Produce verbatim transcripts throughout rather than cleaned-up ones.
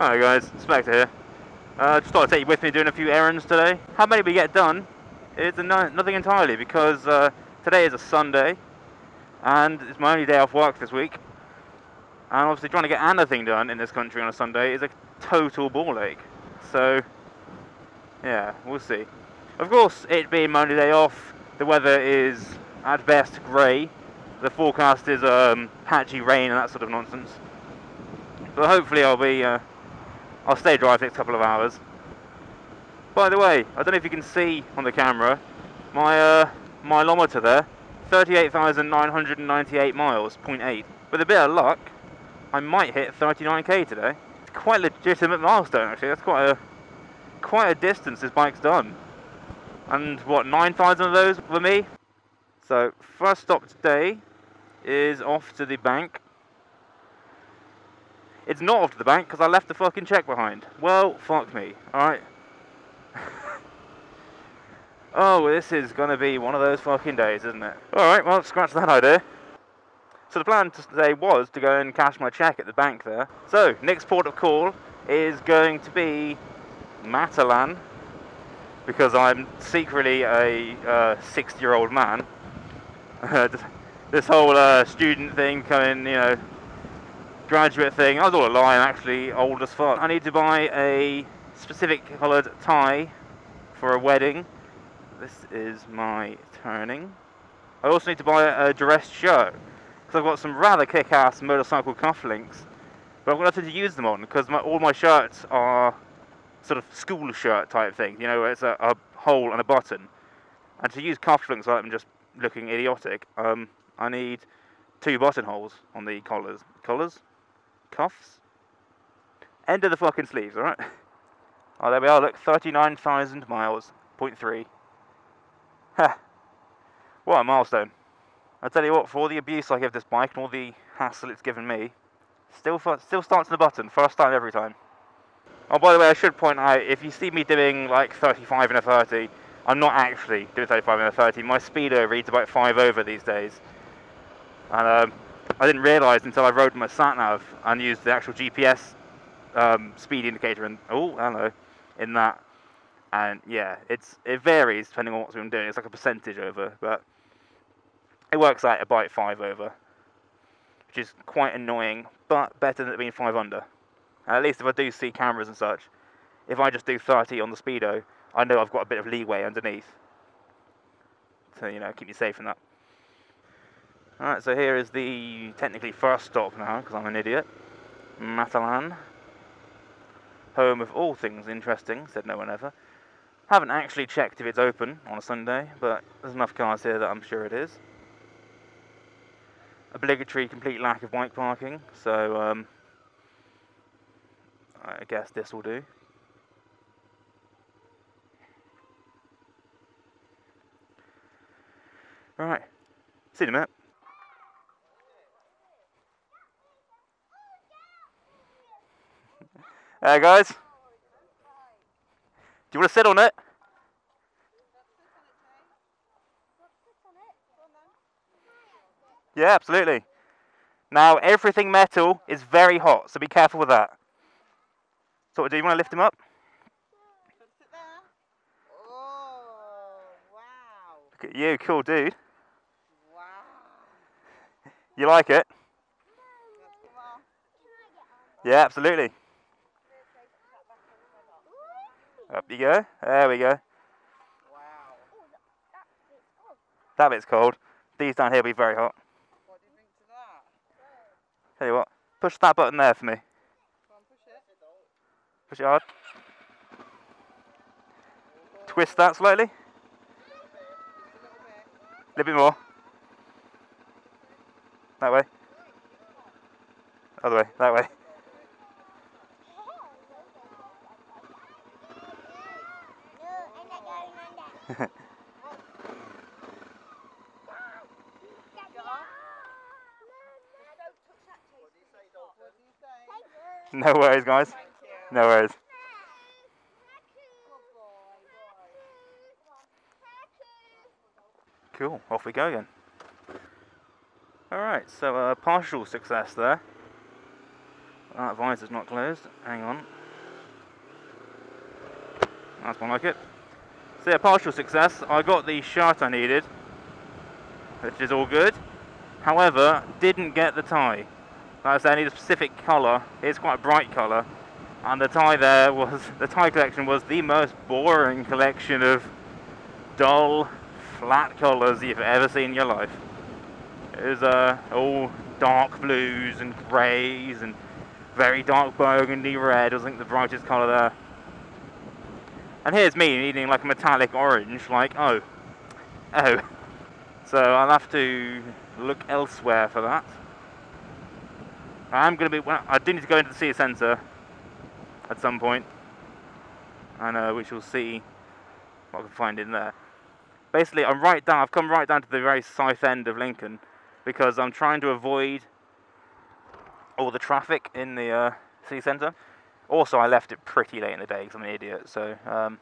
Hi guys, Spectre here. Uh, just thought I'd take you with me doing a few errands today. How many we get done is nothing entirely, because uh, today is a Sunday and it's my only day off work this week. And obviously trying to get anything done in this country on a Sunday is a total ball ache. So, yeah, we'll see. Of course, it being my only day off, the weather is at best grey. The forecast is um, patchy rain and that sort of nonsense. But hopefully I'll be, uh, I'll stay dry for the next couple of hours. By the way, I don't know if you can see on the camera, my uh, mileometer there, thirty-eight thousand nine hundred ninety-eight miles, point eight. With a bit of luck, I might hit thirty-nine K today. It's quite a legitimate milestone actually, that's quite a, quite a distance this bike's done. And what, nine thousand of those were me? So, first stop today is off to the bank. It's not off to the bank because I left the fucking cheque behind. Well, fuck me, alright? Oh, this is going to be one of those fucking days, isn't it? Alright, well, scratch that idea. So the plan today was to go and cash my cheque at the bank there. So, next port of call is going to be Matalan, because I'm secretly a sixty-year-old uh, man. This whole uh, student thing coming, you know, graduate thing, I was all a lie, I'm actually old as fuck. I need to buy a specific coloured tie for a wedding. This is my turning. I also need to buy a dress shirt, because I've got some rather kick-ass motorcycle cufflinks, but I'm going to have to use them on, because all my shirts are sort of school shirt type thing, you know, where it's a, a hole and a button. And to use cufflinks like I'm just looking idiotic, um, I need two buttonholes on the collars. Collars? Cuffs? End of the fucking sleeves, alright? Oh, there we are, look, thirty-nine thousand miles, point three. Ha! What a milestone. I tell you what, for all the abuse I give this bike and all the hassle it's given me, still, still starts in the button, first time every time. Oh, by the way, I should point out, if you see me doing like thirty-five and a thirty, I'm not actually doing thirty-five and a thirty. My speedo reads about five over these days. And um, I didn't realise until I rode my sat-nav and used the actual G P S um, speed indicator in, oh, hello, in that. And yeah, it's it varies depending on what I'm doing. It's like a percentage over, but it works out about five over, which is quite annoying, but better than it being five under. And at least if I do see cameras and such, if I just do thirty on the speedo, I know I've got a bit of leeway underneath. So, you know, keep me safe from that. Alright, so here is the technically first stop now, because I'm an idiot. Matalan. Home of all things interesting, said no one ever. Haven't actually checked if it's open on a Sunday, but there's enough cars here that I'm sure it is. Obligatory complete lack of bike parking, so um, I guess this will do. Right, see you in a minute. Hey guys, do you want to sit on it? Yeah, absolutely. Now everything metal is very hot, so be careful with that. So do you want to lift him up? Oh, wow. Look at you, cool dude. Wow. You like it? Yeah, absolutely. Up you go. There we go. Wow. That bit's cold. These down here will be very hot. What do you think to that? Tell you what, push that button there for me. Come on, push it. Push it hard. Twist that slightly. A little bit more. That way. Other way. That way. No worries, guys. No worries. Cool, off we go again. Alright, so a partial success there. That visor's not closed. Hang on. That's one like it. So yeah, partial success. I got the shirt I needed, which is all good. However, didn't get the tie. Like I said, I need a specific colour. It's quite a bright colour. And the tie there was, the tie collection was the most boring collection of dull, flat colours you've ever seen in your life. It was uh, all dark blues and greys and very dark burgundy red. It was, I think, the brightest colour there. And here's me needing like a metallic orange, like, oh, oh. So I'll have to look elsewhere for that. I'm going to be, well, I do need to go into the C sensor at some point, and uh, we shall see what I can find in there. Basically, I'm right down, I've come right down to the very south end of Lincoln, because I'm trying to avoid all the traffic in the uh, city centre. Also, I left it pretty late in the day because I'm an idiot, so um,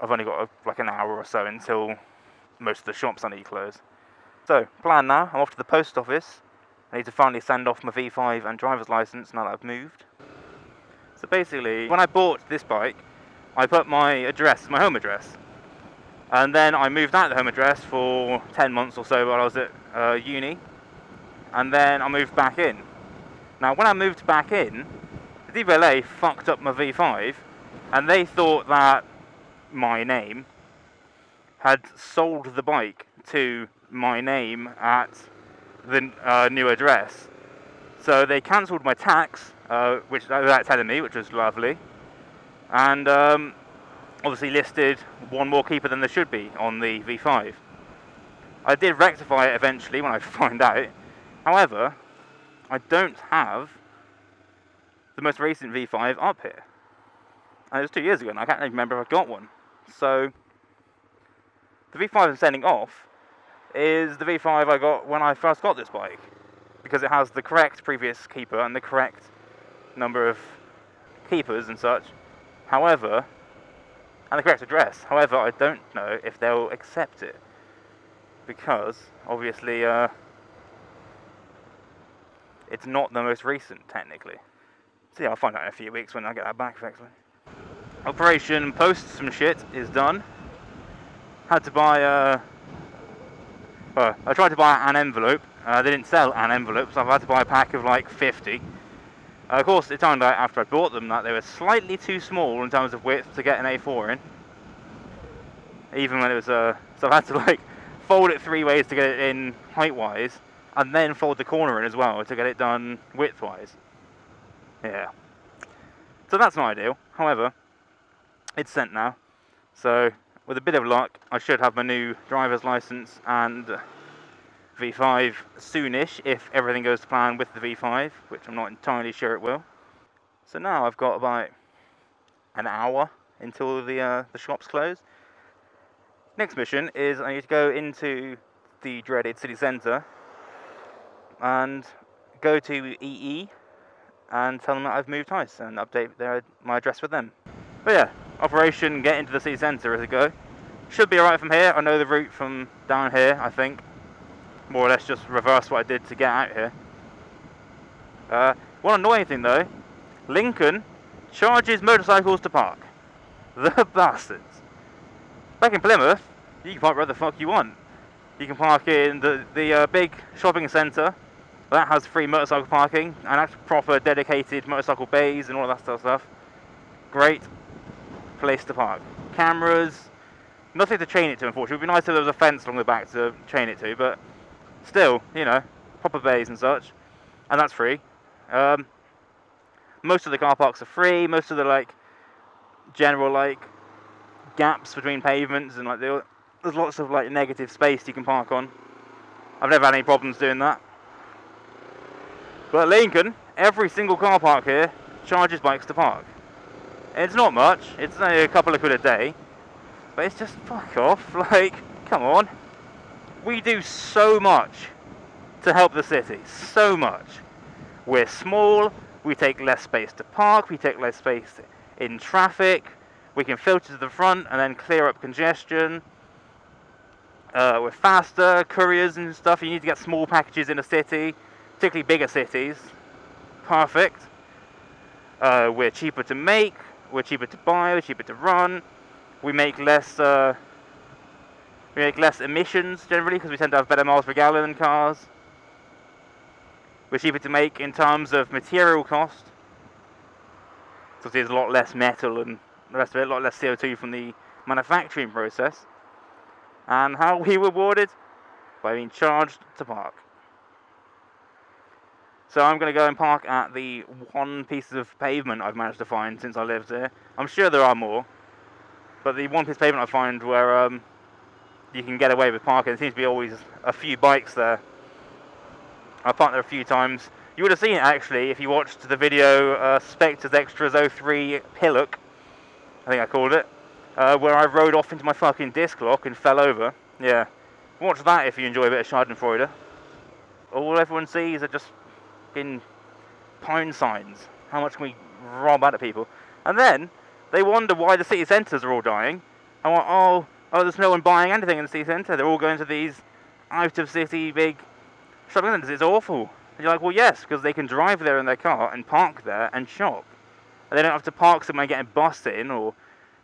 I've only got a, like an hour or so until most of the shops I need to close. So, plan now, I'm off to the post office. I need to finally send off my V five and driver's licence now that I've moved. So basically, when I bought this bike, I put my address, my home address, and then I moved out of the home address for ten months or so while I was at uh, uni, and then I moved back in. Now when I moved back in, the D V L A fucked up my V five, and they thought that my name had sold the bike to my name at the uh, new address. So they cancelled my tax, uh, which without telling me, which was lovely, and um, obviously listed one more keeper than there should be on the V five. I did rectify it eventually when I found out. However, I don't have the most recent V five up here. And it was two years ago and I can't even remember if I got one. So the V five I'm sending off is the V five I got when I first got this bike, because it has the correct previous keeper and the correct number of keepers and such. However, and the correct address. However, I don't know if they'll accept it, because obviously uh, it's not the most recent technically. So yeah, I'll find out in a few weeks when I get that back actually. Operation Post Some Shit is done. Had to buy a... Well, I tried to buy an envelope. Uh, they didn't sell an envelope, so I've had to buy a pack of like fifty. Uh, of course, it turned out after I bought them that they were slightly too small in terms of width to get an A four in. Even when it was a... Uh, so I've had to like fold it three ways to get it in height-wise, and then fold the corner in as well to get it done width-wise. Yeah. So that's not ideal. However, it's sent now. So with a bit of luck, I should have my new driver's license and V five soonish, if everything goes to plan with the V five, which I'm not entirely sure it will. So now I've got about an hour until the uh, the shops close. Next mission is I need to go into the dreaded city centre and go to E E and tell them that I've moved house and update their, my address with them. But yeah, Operation Get Into the City Centre is a go. Should be alright from here. I know the route from down here, I think. More or less just reverse what I did to get out here. Uh, one annoying thing though, Lincoln charges motorcycles to park. The bastards. Back in Plymouth, you can park where the fuck you want. You can park in the, the uh, big shopping centre. That has free motorcycle parking, and that's proper dedicated motorcycle bays and all that sort of stuff. Great place to park. Cameras, nothing to chain it to unfortunately. It would be nice if there was a fence along the back to chain it to, but still, you know, proper bays and such, and that's free. Um, most of the car parks are free. Most of the like general like gaps between pavements and like the, there's lots of like negative space you can park on. I've never had any problems doing that. But Lincoln, every single car park here charges bikes to park. It's not much. It's only a couple of quid a day, but it's just fuck off. Like, come on. We do so much to help the city, so much. We're small, we take less space to park, we take less space in traffic, we can filter to the front and then clear up congestion. Uh, we're faster, couriers and stuff, you need to get small packages in a city, particularly bigger cities. perfect. Uh, we're cheaper to make, we're cheaper to buy, we're cheaper to run. We make less uh, we make less emissions generally because we tend to have better miles per gallon than cars. We're cheaper to make in terms of material cost. So there's a lot less metal and the rest of it, a lot less C O two from the manufacturing process. And how are we rewarded? By being charged to park. So I'm going to go and park at the one piece of pavement I've managed to find since I lived here. I'm sure there are more, but the one piece of pavement I find where um, you can get away with parking, there seems to be always a few bikes there. I parked there a few times. You would have seen it actually if you watched the video uh, Spectre's Extras oh three Pillock, I think I called it, uh, where I rode off into my fucking disc lock and fell over. Yeah, watch that if you enjoy a bit of Schadenfreude. All everyone sees are just in pound signs. How much can we rob out of people? And then they wonder why the city centres are all dying. And like, oh, oh, there's no one buying anything in the city centre. They're all going to these out of city big shopping centres. It's awful. And you're like, well, yes, because they can drive there in their car and park there and shop. And they don't have to park somewhere and get a bus in, or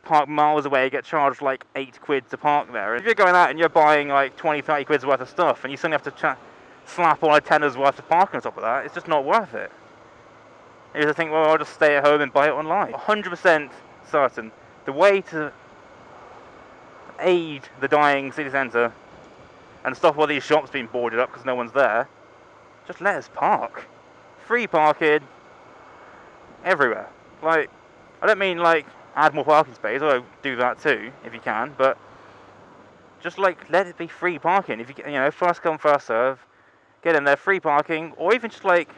park miles away and get charged like eight quid to park there. If you're going out and you're buying like twenty, thirty quid's worth of stuff and you suddenly have to slap all our tenner's worth of parking on top of that, it's just not worth it. You just think, well, I'll just stay at home and buy it online. one hundred percent certain. The way to aid the dying city centre and stop all these shops being boarded up because no one's there, just let us park. Free parking everywhere. Like, I don't mean like add more parking space, although do that too if you can, but just like let it be free parking. If you you know, first come, first serve. Get in there, free parking, or even just like,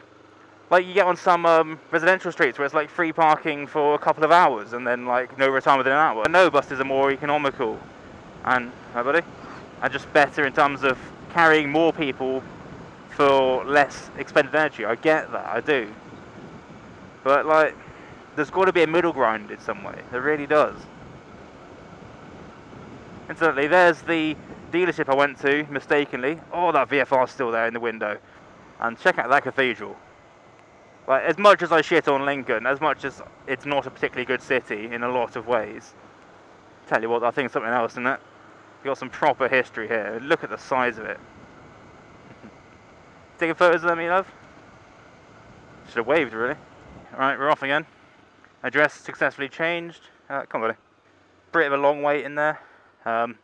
like you get on some um, residential streets where it's like free parking for a couple of hours and then like no return within an hour. I know buses are more economical and, hi buddy, and just better in terms of carrying more people for less expended energy. I get that, I do. But like, there's got to be a middle ground in some way, there really does. Incidentally, there's the dealership I went to mistakenly. Oh, that V F R's still there in the window. And check out that cathedral. Like, as much as I shit on Lincoln, as much as it's not a particularly good city in a lot of ways, tell you what, I think it's something else, isn't it? We've got some proper history here. Look at the size of it. Taking photos of them, you love? Should have waved, really. Alright, we're off again. Address successfully changed. Uh, come on, buddy. Bit of a long wait in there. Um,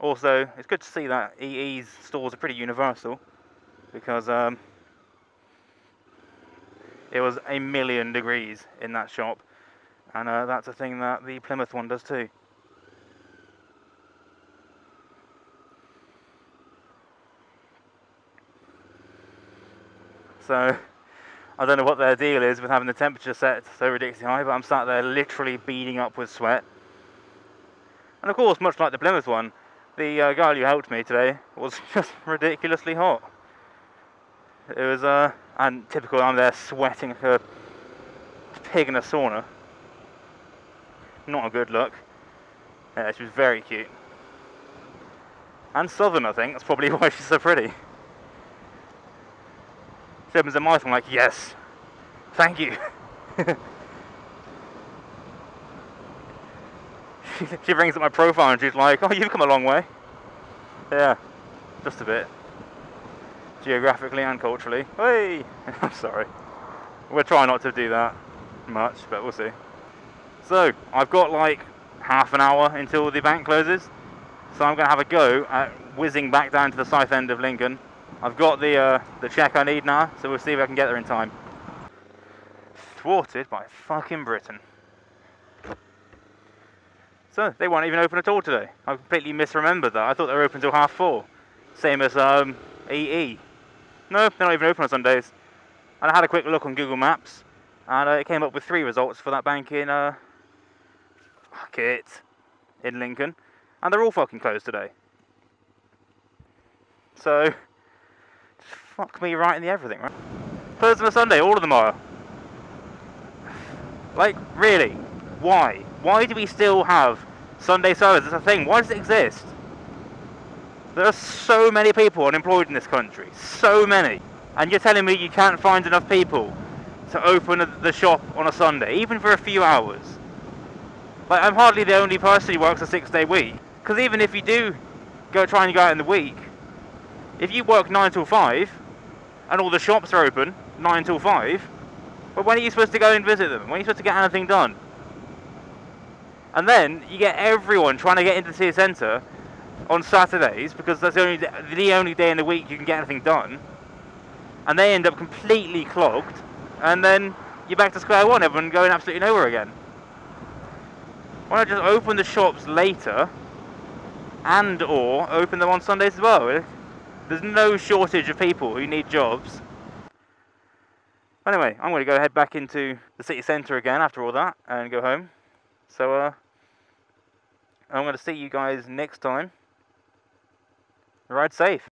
Also, it's good to see that E E's stores are pretty universal, because um, it was a million degrees in that shop, and uh, that's a thing that the Plymouth one does too. So, I don't know what their deal is with having the temperature set so ridiculously high, but I'm sat there literally beading up with sweat. And of course, much like the Plymouth one, the uh, girl who helped me today was just ridiculously hot. It was, uh, and typical, I'm there sweating like a pig in a sauna. Not a good look. Yeah, she was very cute. And southern, I think, that's probably why she's so pretty. She opens her mouth, I'm like, yes, thank you. She brings up my profile and she's like, oh, you've come a long way. Yeah, just a bit. Geographically and culturally. Hey! I'm sorry. We'll try not to do that much, but we'll see. So, I've got like half an hour until the bank closes. So I'm going to have a go at whizzing back down to the south end of Lincoln. I've got the, uh, the check I need now, so we'll see if I can get there in time. Thwarted by fucking Britain. So, they weren't even open at all today. I completely misremembered that. I thought they were open till half four. Same as um, E E. No, they're not even open on Sundays. And I had a quick look on Google Maps, and uh, it came up with three results for that bank in, uh, fuck it, in Lincoln. And they're all fucking closed today. So, just fuck me right in the everything, right? Closed on a Sunday, all of them are. Like, really? Why? Why do we still have Sunday service as a thing? Why does it exist? There are so many people unemployed in this country. So many. And you're telling me you can't find enough people to open the shop on a Sunday, even for a few hours. Like, I'm hardly the only person who works a six-day week. Because even if you do go try and go out in the week, if you work nine till five, and all the shops are open nine till five, well, when are you supposed to go and visit them? When are you supposed to get anything done? And then you get everyone trying to get into the city centre on Saturdays, because that's the only, the only day in the week you can get anything done. And they end up completely clogged, and then you're back to square one, everyone going absolutely nowhere again. Why not just open the shops later, and or open them on Sundays as well? There's no shortage of people who need jobs. Anyway, I'm going to go head back into the city centre again after all that, and go home. So, uh, I'm going to see you guys next time. Ride safe.